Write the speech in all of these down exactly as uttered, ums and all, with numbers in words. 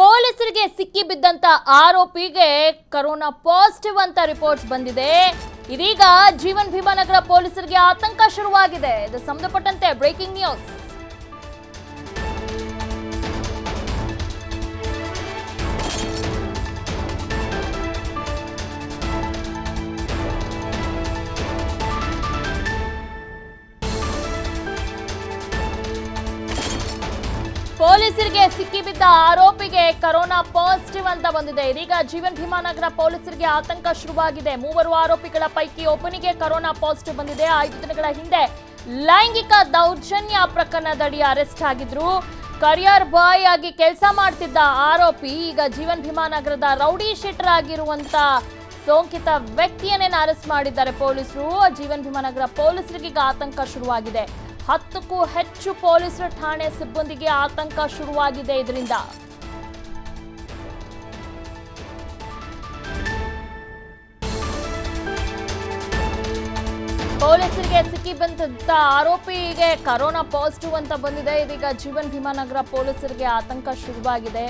ಪೊಲೀಸರಿಗೆ ಸಿಕ್ಕಿಬಿದ್ದಂತ ಆರೋಪಿಗೆ corona positive ಅಂತ ರಿಪೋರ್ಟ್ಸ್ ಬಂದಿದೆ। ಇದೀಗ ಜೀವನ್ ಭೀಮಾನಗರ ಪೊಲೀಸರಿಗೆ ಆತಂಕ ಶುರುವಾಗಿದೆ। ಇದು ಸಂಬಂಧಪಟ್ಟಂತೆ ಬ್ರೇಕಿಂಗ್ ನ್ಯೂಸ್। ಪೊಲೀಸರಿಗೆ ಸಿಕ್ಕಿಬಿದ್ದ ಆರೋಪಿಗೆ ಕೊರೋನಾ ಪಾಸಿಟಿವ್ ಅಂತ ಬಂದಿದೆ। ಇದೀಗ ಜೀವನ್ ಭೀಮಾನಗರ ಪೊಲೀಸರಿಗೆ ಆತಂಕ ಶುರುವಾಗಿದೆ। ಮೂವರು ಆರೋಪಿಗಳ ಪೈಕಿ ಒಬ್ಬನಿಗೆ ಕೊರೋನಾ ಪಾಸಿಟಿವ್ ಬಂದಿದೆ। ಐದು ದಿನಗಳ ಹಿಂದೆ ಲೈಂಗಿಕ ದೌರ್ಜನ್ಯ ಪ್ರಕರಣದಡಿ ಅರೆಸ್ಟ್ ಆಗಿದ್ರು। ಕರಿಯರ್ ಬಾಯ್ ಆಗಿ ಕೆಲಸ ಮಾಡ್ತಿದ್ದ ಆರೋಪಿ ಈಗ ಜೀವನ್ ಭೀಮಾನಗರದ ರೌಡಿ ಶೀಟರ್ ಆಗಿರುವಂತ ಸೋಂಕಿತ ವ್ಯಕ್ತಿಯನ್ನೇನು ಅರೆಸ್ಟ್ ಮಾಡಿದ್ದಾರೆ ಪೊಲೀಸರು। ಜೀವನ್ ಭೀಮಾನಗರ ಪೊಲೀಸರಿಗೆ ಈಗ ಆತಂಕ ಶುರುವಾಗಿದೆ। ಹತ್ತಕ್ಕೂ ಹೆಚ್ಚು ಪೊಲೀಸರ ಠಾಣೆ ಸಿಬ್ಬಂದಿಗೆ ಆತಂಕ ಶುರುವಾಗಿದೆ। ಇದರಿಂದ ಪೊಲೀಸರಿಗೆ ಸಿಕ್ಕಿ ಬಂದಂತ ಆರೋಪಿಗೆ ಕೊರೋನಾ ಪಾಸಿಟಿವ್ ಅಂತ ಬಂದಿದೆ। ಇದೀಗ ಜೀವನ್ ಭೀಮಾನಗರ ಪೊಲೀಸರಿಗೆ ಆತಂಕ ಶುರುವಾಗಿದೆ।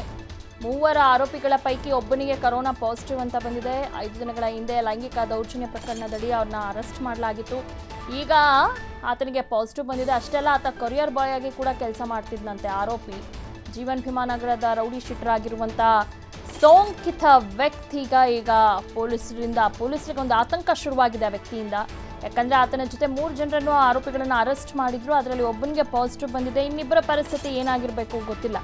ಮೂವರ ಆರೋಪಿಗಳ ಪೈಕಿ ಒಬ್ಬನಿಗೆ ಕೊರೋನಾ ಪಾಸಿಟಿವ್ ಅಂತ ಬಂದಿದೆ। ಐದು ದಿನಗಳ ಹಿಂದೆ ಲೈಂಗಿಕ ದೌರ್ಜನ್ಯ ಪ್ರಕರಣದಡಿ ಅವ್ರನ್ನ ಅರೆಸ್ಟ್ ಮಾಡಲಾಗಿತ್ತು। ಈಗ ಆತನಿಗೆ ಪಾಸಿಟಿವ್ ಬಂದಿದೆ। ಅಷ್ಟೆಲ್ಲ ಆತ ಕೊರಿಯರ್ ಬಾಯ್ ಆಗಿ ಕೂಡ ಕೆಲಸ ಮಾಡ್ತಿದ್ದಂತೆ। ಆರೋಪಿ ಜೀವನ್ ಭೀಮಾನಗರದ ರೌಡಿ ಶೀಟರ್ ಆಗಿರುವಂಥ ಸೋಂಕಿತ ವ್ಯಕ್ತಿಗ ಈಗ ಪೊಲೀಸರಿಂದ ಪೊಲೀಸರಿಗೆ ಒಂದು ಆತಂಕ ಶುರುವಾಗಿದೆ ಆ ವ್ಯಕ್ತಿಯಿಂದ। ಯಾಕಂದರೆ ಆತನ ಜೊತೆ ಮೂರು ಜನರನ್ನು ಆರೋಪಿಗಳನ್ನು ಅರೆಸ್ಟ್ ಮಾಡಿದ್ರು, ಅದರಲ್ಲಿ ಒಬ್ಬನಿಗೆ ಪಾಸಿಟಿವ್ ಬಂದಿದೆ। ಇನ್ನಿಬ್ಬರ ಪರಿಸ್ಥಿತಿ ಏನಾಗಿರಬೇಕು ಗೊತ್ತಿಲ್ಲ,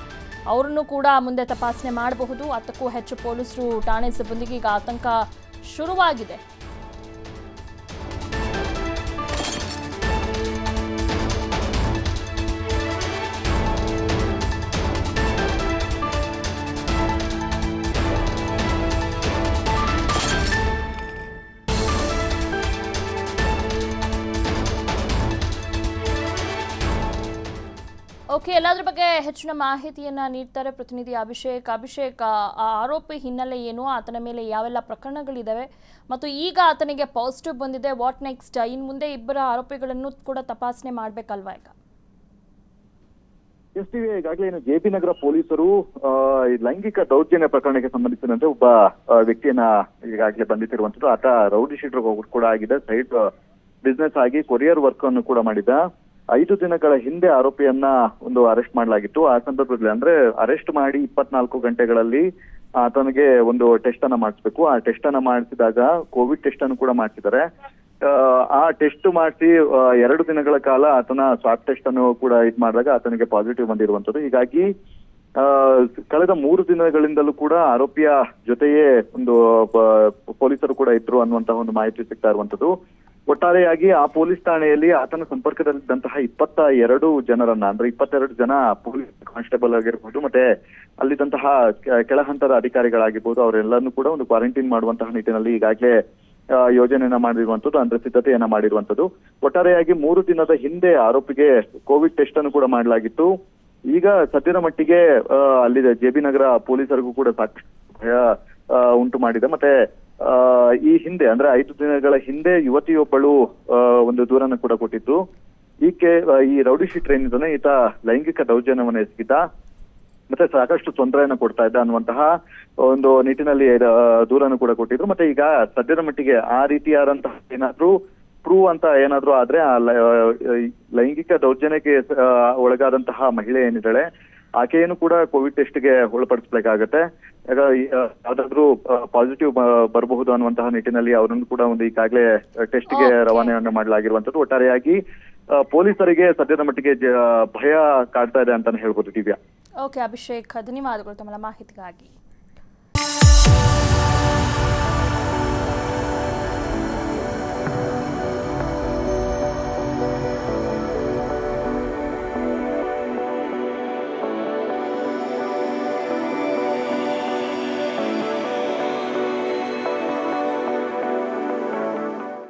ಅವ್ರನ್ನೂ ಕೂಡ ಮುಂದೆ ತಪಾಸಣೆ ಮಾಡಬಹುದು। ಹತ್ತಕ್ಕೂ ಹೆಚ್ಚು ಪೊಲೀಸರು ಠಾಣೆ ಸಿಬ್ಬಂದಿಗೆ ಈಗ ಆತಂಕ ಶುರುವಾಗಿದೆ। ಓಕೆ, ಎಲ್ಲದ್ರ ಬಗ್ಗೆ ಹೆಚ್ಚಿನ ಮಾಹಿತಿಯನ್ನು ನೀಡ್ತಾರೆ ಪ್ರತಿನಿಧಿ ಅಭಿಷೇಕ್. ಅಭಿಷೇಕ್, ಆರೋಪಿ ಹಿನ್ನೆಲೆ ಏನು, ಆತನ ಮೇಲೆ ಯಾವೆಲ್ಲ ಪ್ರಕರಣಗಳಿದ್ದಾವೆ ಮತ್ತು ಈಗ ಆತನಿಗೆ ಪಾಸಿಟಿವ್ ಬಂದಿದೆ, ವಾಟ್ ನೆಕ್ಸ್ಟ್? ಇನ್ನು ಮುಂದೆ ಇಬ್ಬರ ಆರೋಪಿಗಳನ್ನು ಕೂಡ ತಪಾಸಣೆ ಮಾಡಬೇಕಲ್ವಾ ಈಗ? ಎಸ್ ಟಿವಿ, ಈಗಾಗಲೇ ಏನು ಜೆ ಪಿ ನಗರ ಪೊಲೀಸರು ಲೈಂಗಿಕ ದೌರ್ಜನ್ಯ ಪ್ರಕರಣಕ್ಕೆ ಸಂಬಂಧಿಸಿದಂತೆ ಒಬ್ಬ ವ್ಯಕ್ತಿಯನ್ನ ಈಗಾಗಲೇ ಬಂಧಿಸಿರುವಂತದ್ದು. ಆತ ರೌಡಿ ಶೀಟರ್ ಕೂಡ ಆಗಿದೆ, ಸೈಡ್ ಬಿಸ್ನೆಸ್ ಆಗಿ ಕೊರಿಯರ್ ವರ್ಕ್ ಅನ್ನು ಕೂಡ ಮಾಡಿದ। ಐದು ದಿನಗಳ ಹಿಂದೆ ಆರೋಪಿಯನ್ನ ಒಂದು ಅರೆಸ್ಟ್ ಮಾಡಲಾಗಿತ್ತು। ಆ ಸಂದರ್ಭದಲ್ಲಿ ಅಂದ್ರೆ ಅರೆಸ್ಟ್ ಮಾಡಿ ಇಪ್ಪತ್ನಾಲ್ಕು ಗಂಟೆಗಳಲ್ಲಿ ಆತನಿಗೆ ಒಂದು ಟೆಸ್ಟ್ ಅನ್ನ ಮಾಡಿಸ್ಬೇಕು, ಆ ಟೆಸ್ಟ್ ಅನ್ನ ಮಾಡಿಸಿದಾಗ ಕೋವಿಡ್ ಟೆಸ್ಟ್ ಅನ್ನು ಕೂಡ ಮಾಡಿಸಿದ್ದಾರೆ। ಆ ಟೆಸ್ಟ್ ಮಾಡಿಸಿ ಎರಡು ದಿನಗಳ ಕಾಲ ಆತನ ಸ್ವಾಬ್ ಟೆಸ್ಟ್ ಅನ್ನು ಕೂಡ ಇದ್ ಮಾಡಿದಾಗ ಆತನಿಗೆ ಪಾಸಿಟಿವ್ ಬಂದಿರುವಂತದ್ದು। ಹೀಗಾಗಿ ಕಳೆದ ಮೂರು ದಿನಗಳಿಂದಲೂ ಕೂಡ ಆರೋಪಿಯ ಜೊತೆಯೇ ಒಂದು ಪೊಲೀಸರು ಕೂಡ ಇದ್ರು ಅನ್ನುವಂತಹ ಒಂದು ಮಾಹಿತಿ ಸಿಗ್ತಾ ಇರುವಂತದ್ದು। ಒಟ್ಟಾರೆಯಾಗಿ ಆ ಪೊಲೀಸ್ ಠಾಣೆಯಲ್ಲಿ ಆತನ ಸಂಪರ್ಕದಲ್ಲಿದ್ದಂತಹ ಇಪ್ಪತ್ತ ಎರಡು ಜನರನ್ನ ಅಂದ್ರೆ ಇಪ್ಪತ್ತೆರಡು ಜನ ಪೊಲೀಸ್ ಕಾನ್ಸ್ಟೇಬಲ್ ಆಗಿರ್ಬೋದು ಮತ್ತೆ ಅಲ್ಲಿದ್ದಂತಹ ಕೆಳ ಹಂತದ ಅಧಿಕಾರಿಗಳಾಗಿರ್ಬೋದು ಅವರೆಲ್ಲರನ್ನೂ ಕೂಡ ಒಂದು ಕ್ವಾರಂಟೈನ್ ಮಾಡುವಂತಹ ನಿಟ್ಟಿನಲ್ಲಿ ಈಗಾಗಲೇ ಯೋಜನೆಯನ್ನ ಮಾಡಿರುವಂತದ್ದು, ಅಂದ್ರೆ ಸಿದ್ಧತೆಯನ್ನ ಮಾಡಿರುವಂತದ್ದು। ಒಟ್ಟಾರೆಯಾಗಿ ಮೂರು ದಿನದ ಹಿಂದೆ ಆರೋಪಿಗೆ ಕೋವಿಡ್ ಟೆಸ್ಟ್ ಅನ್ನು ಕೂಡ ಮಾಡಲಾಗಿತ್ತು। ಈಗ ಸದ್ಯದ ಮಟ್ಟಿಗೆ ಅಲ್ಲಿ ಜೆ ಬಿ ನಗರ ಪೊಲೀಸರಿಗೂ ಕೂಡ ಸಾಕಷ್ಟು ಭಯ ಉಂಟು ಮಾಡಿದೆ। ಮತ್ತೆ ಈ ಹಿಂದೆ ಅಂದ್ರೆ ಐದು ದಿನಗಳ ಹಿಂದೆ ಯುವತಿಯೊಬ್ಬಳು ಒಂದು ದೂರನ್ನು ಕೂಡ ಕೊಟ್ಟಿದ್ದು, ಈಕೆ ಈ ರೌಡಿ ಶೀಟರ್ ಏನಿದ್ದಾನೆ ಈತ ಲೈಂಗಿಕ ದೌರ್ಜನ್ಯವನ್ನು ಎಸಗಿದ್ದ ಮತ್ತೆ ಸಾಕಷ್ಟು ತೊಂದರೆಯನ್ನು ಕೊಡ್ತಾ ಇದ್ದ ಅನ್ನುವಂತಹ ಒಂದು ನಿಟ್ಟಿನಲ್ಲಿ ದೂರನ್ನು ಕೂಡ ಕೊಟ್ಟಿದ್ರು। ಮತ್ತೆ ಈಗ ಸದ್ಯದ ಮಟ್ಟಿಗೆ ಆ ರೀತಿಯಾದಂತಹ ಏನಾದ್ರೂ ಪ್ರೂವ್ ಅಂತ ಏನಾದ್ರೂ ಆದ್ರೆ ಆ ಲೈಂಗಿಕ ದೌರ್ಜನ್ಯಕ್ಕೆ ಒಳಗಾದಂತಹ ಮಹಿಳೆ ಏನಿದ್ದಾಳೆ ಆಕೆಯನ್ನು ಕೂಡ ಕೋವಿಡ್ ಟೆಸ್ಟ್ಗೆ ಒಳಪಡಿಸ್ಬೇಕಾಗತ್ತೆ। ಯಾವ್ದಾದ್ರೂ ಪಾಸಿಟಿವ್ ಬರಬಹುದು ಅನ್ನುವಂತಹ ನಿಟ್ಟಿನಲ್ಲಿ ಅವರನ್ನು ಕೂಡ ಒಂದು ಈಗಾಗಲೇ ಟೆಸ್ಟ್ಗೆ ರವಾನೆಯನ್ನು ಮಾಡಲಾಗಿರುವಂತದ್ದು। ಒಟ್ಟಾರೆಯಾಗಿ ಪೊಲೀಸರಿಗೆ ಸದ್ಯದ ಮಟ್ಟಿಗೆ ಭಯ ಕಾಡ್ತಾ ಇದೆ ಅಂತಾನೆ ಹೇಳ್ಬೋದು ದಿವ್ಯಾ. ಓಕೆ ಅಭಿಷೇಕ್, ಧನ್ಯವಾದಗಳು ತಮ್ಮ ಮಾಹಿತಿಗಾಗಿ.